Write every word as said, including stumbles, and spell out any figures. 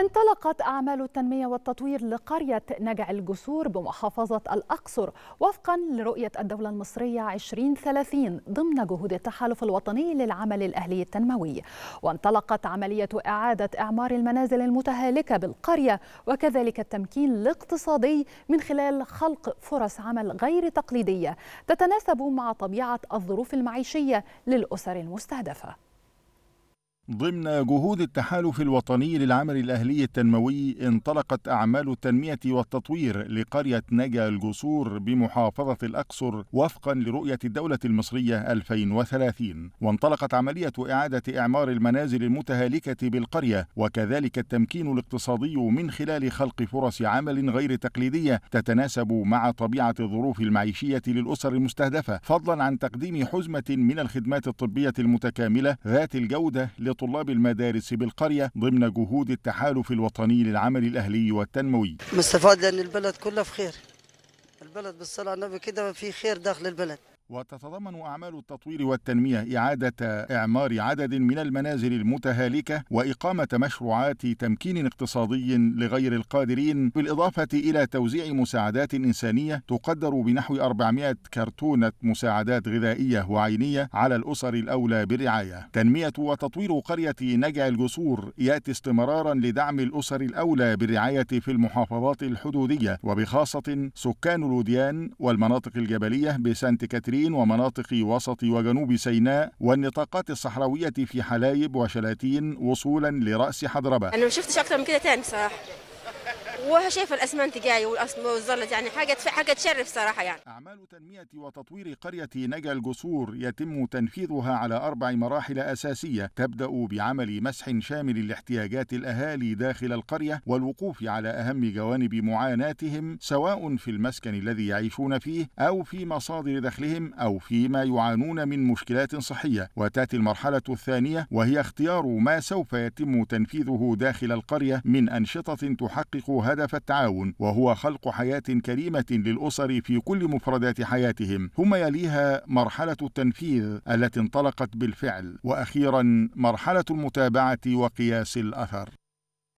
انطلقت أعمال التنمية والتطوير لقرية نجع الجسور بمحافظة الأقصر وفقا لرؤية الدولة المصرية عشرين ثلاثين ضمن جهود التحالف الوطني للعمل الأهلي التنموي. وانطلقت عملية إعادة إعمار المنازل المتهالكة بالقرية وكذلك التمكين الاقتصادي من خلال خلق فرص عمل غير تقليدية تتناسب مع طبيعة الظروف المعيشية للأسر المستهدفة. ضمن جهود التحالف الوطني للعمل الأهلي التنموي انطلقت أعمال التنمية والتطوير لقرية نجع الجسور بمحافظة الأقصر وفقا لرؤية الدولة المصرية ألفين وثلاثين، وانطلقت عملية إعادة إعمار المنازل المتهالكة بالقرية وكذلك التمكين الاقتصادي من خلال خلق فرص عمل غير تقليدية تتناسب مع طبيعة الظروف المعيشية للأسر المستهدفة، فضلا عن تقديم حزمة من الخدمات الطبية المتكاملة ذات الجودة طلاب المدارس بالقرية ضمن جهود التحالف الوطني للعمل الأهلي والتنموي. مستفاد لأن البلد كلها في خير، البلد بالصلاة على النبي كده في خير داخل البلد. وتتضمن أعمال التطوير والتنمية إعادة إعمار عدد من المنازل المتهالكة وإقامة مشروعات تمكين اقتصادي لغير القادرين، بالإضافة إلى توزيع مساعدات إنسانية تقدر بنحو أربعمائة كرتونة مساعدات غذائية وعينية على الأسر الأولى بالرعاية. تنمية وتطوير قرية نجع الجسور يأتي استمرارا لدعم الأسر الأولى بالرعاية في المحافظات الحدودية وبخاصة سكان الوديان والمناطق الجبلية بسانت كاترين ومناطق وسط وجنوب سيناء والنطاقات الصحراوية في حلايب وشلاتين وصولا لرأس حضربة. أنا ما شفتش أكتر من كده تاني صراحة، وشايفه الاسمنت جاي والظلت، يعني حاجه حاجه تشرف صراحه. يعني اعمال تنميه وتطوير قريه نجع الجسور يتم تنفيذها على اربع مراحل اساسيه، تبدا بعمل مسح شامل لاحتياجات الاهالي داخل القريه والوقوف على اهم جوانب معاناتهم سواء في المسكن الذي يعيشون فيه او في مصادر دخلهم او فيما يعانون من مشكلات صحيه. وتاتي المرحله الثانيه وهي اختيار ما سوف يتم تنفيذه داخل القريه من انشطه تحققها هدف التعاون، وهو خلق حياة كريمة للأسر في كل مفردات حياتهم، ثم يليها مرحلة التنفيذ التي انطلقت بالفعل، وأخيرا مرحلة المتابعة وقياس الأثر.